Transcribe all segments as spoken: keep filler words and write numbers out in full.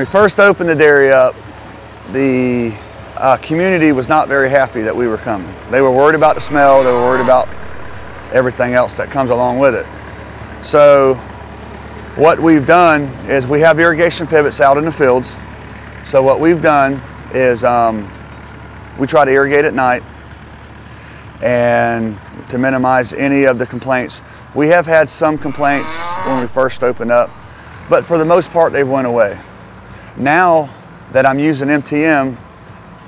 we first opened the dairy up, the uh, community was not very happy that we were coming. They were worried about the smell, they were worried about everything else that comes along with it. So what we've done is we have irrigation pivots out in the fields. So what we've done is um, we try to irrigate at night, and to minimize any of the complaints. We have had some complaints when we first opened up, but for the most part, they've went away. Now that I'm using M T M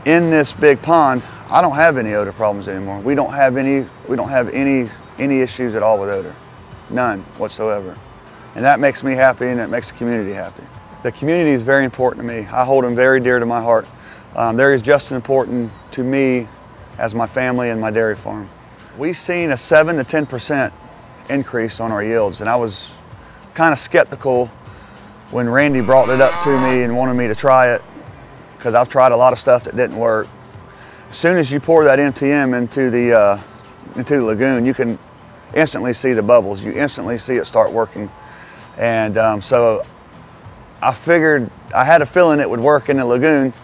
in this big pond, I don't have any odor problems anymore. We don't have any, we don't have any, any issues at all with odor, none whatsoever. And that makes me happy, and it makes the community happy. The community is very important to me. I hold them very dear to my heart. Um, they're just as important to me as my family and my dairy farm. We've seen a seven to ten percent increase on our yields, and I was kind of skeptical when Randy brought it up to me and wanted me to try it, because I've tried a lot of stuff that didn't work. As soon as you pour that M T M into the, uh, into the lagoon, you can instantly see the bubbles. You instantly see it start working. And um, so I figured, I had a feeling it would work in the lagoon,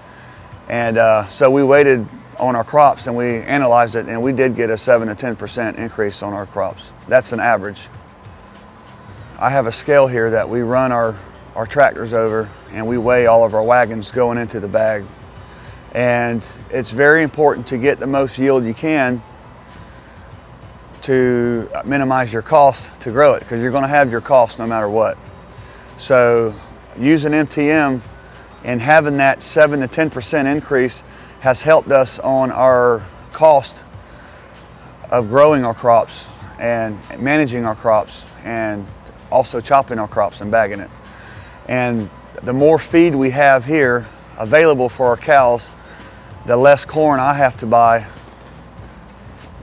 and uh, so we waited on our crops and we analyzed it, and we did get a seven to ten percent increase on our crops. That's an average. I have a scale here that we run our, our tractors over, and we weigh all of our wagons going into the bag. And it's very important to get the most yield you can to minimize your costs to grow it, because you're gonna have your costs no matter what. So using M T M and having that seven to ten percent increase has helped us on our cost of growing our crops and managing our crops, and also chopping our crops and bagging it. And the more feed we have here available for our cows, the less corn I have to buy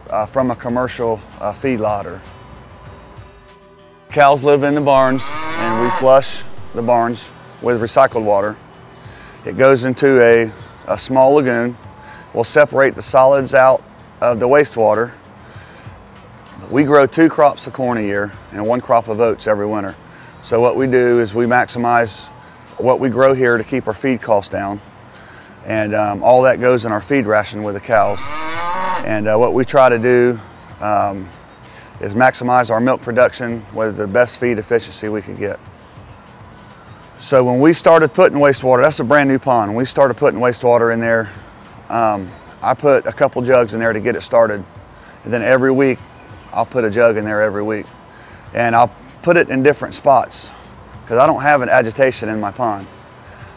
uh, from a commercial uh, feed lotter. Cows live in the barns, and we flush the barns with recycled water. It goes into a a small lagoon. We'll separate the solids out of the wastewater. We grow two crops of corn a year and one crop of oats every winter. So what we do is we maximize what we grow here to keep our feed costs down. And um, all that goes in our feed ration with the cows. And uh, what we try to do um, is maximize our milk production with the best feed efficiency we could get. So when we started putting wastewater, that's a brand new pond. When we started putting wastewater in there, um, I put a couple jugs in there to get it started. And then every week, I'll put a jug in there every week. And I'll put it in different spots, because I don't have an agitation in my pond.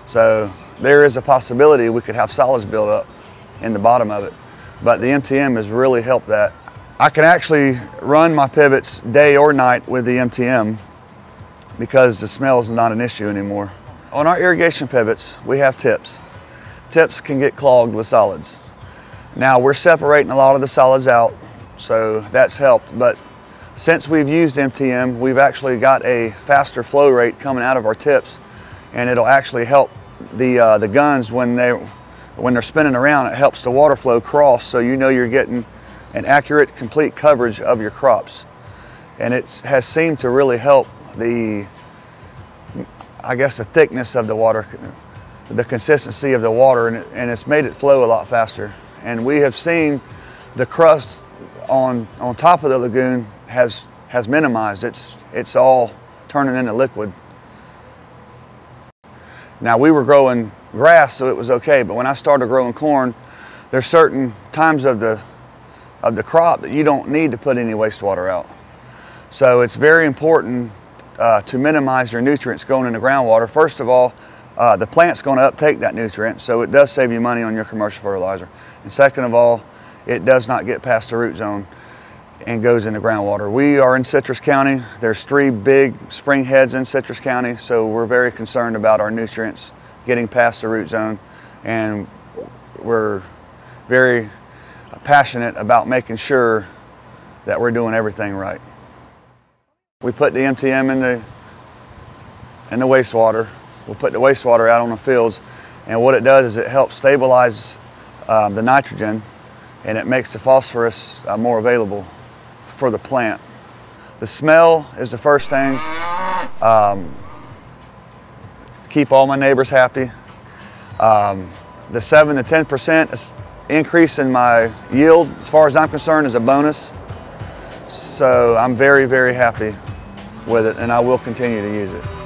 So there is a possibility we could have solids build up in the bottom of it. But the M T M has really helped that. I can actually run my pivots day or night with the M T M, because the smell is not an issue anymore. On our irrigation pivots, we have tips. Tips can get clogged with solids. Now we're separating a lot of the solids out, so that's helped, but since we've used M T M, we've actually got a faster flow rate coming out of our tips, and it'll actually help the, uh, the guns when, they, when they're spinning around. It helps the water flow cross, so you know you're getting an accurate, complete coverage of your crops. And it has seemed to really help the, I guess, the thickness of the water, the consistency of the water, and, it, and it's made it flow a lot faster. And we have seen the crust on, on top of the lagoon has, has minimized. It's, it's all turning into liquid. Now, we were growing grass, so it was okay, but when I started growing corn, there's certain times of the, of the crop that you don't need to put any wastewater out. So it's very important Uh, to minimize your nutrients going into groundwater. First of all, uh, the plant's going to uptake that nutrient, so it does save you money on your commercial fertilizer. And second of all, it does not get past the root zone and goes into groundwater. We are in Citrus County. There's three big spring heads in Citrus County, so we're very concerned about our nutrients getting past the root zone, and we're very passionate about making sure that we're doing everything right. We put the M T M in the, in the wastewater. We put the wastewater out on the fields, and what it does is it helps stabilize uh, the nitrogen, and it makes the phosphorus uh, more available for the plant. The smell is the first thing. Um, keep all my neighbors happy. Um, the seven to ten percent increase in my yield, as far as I'm concerned, is a bonus. So I'm very, very happy with it, and I will continue to use it.